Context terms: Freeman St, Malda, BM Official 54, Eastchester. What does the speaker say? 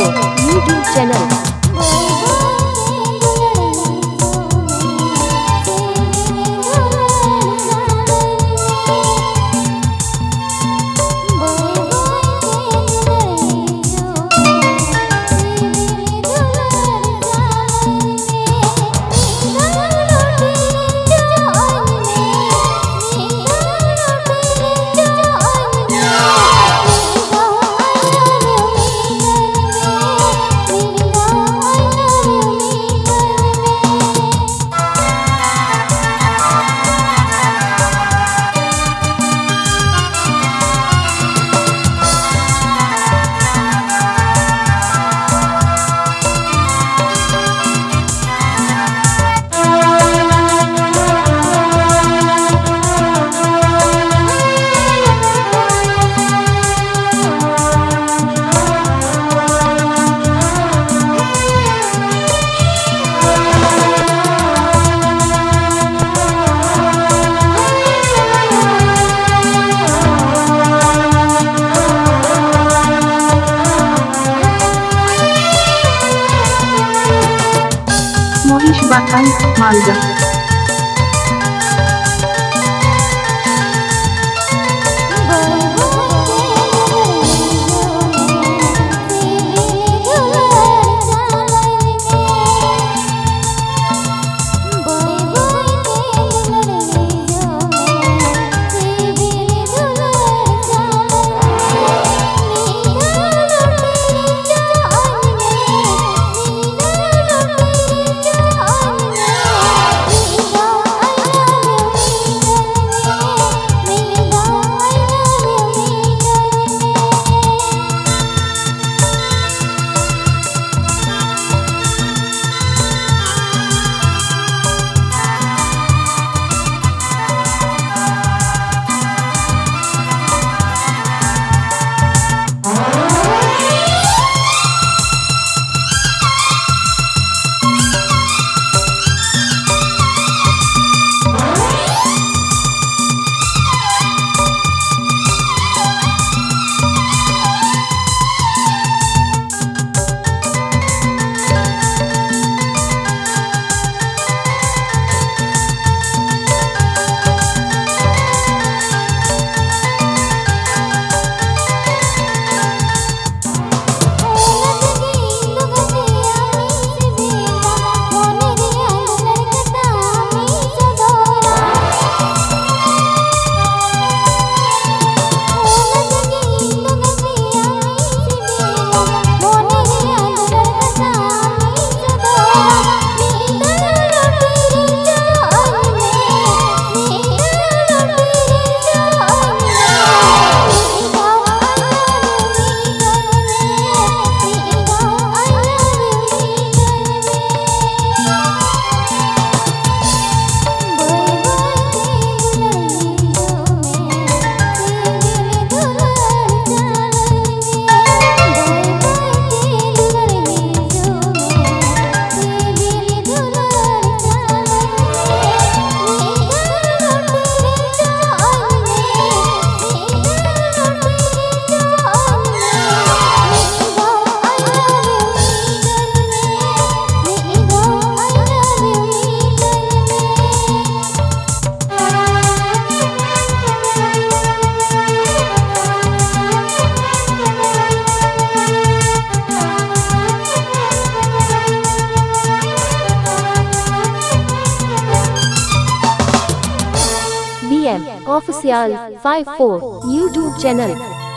54 YouTube channel. Batang, Malda. BM Official 54 YouTube channel.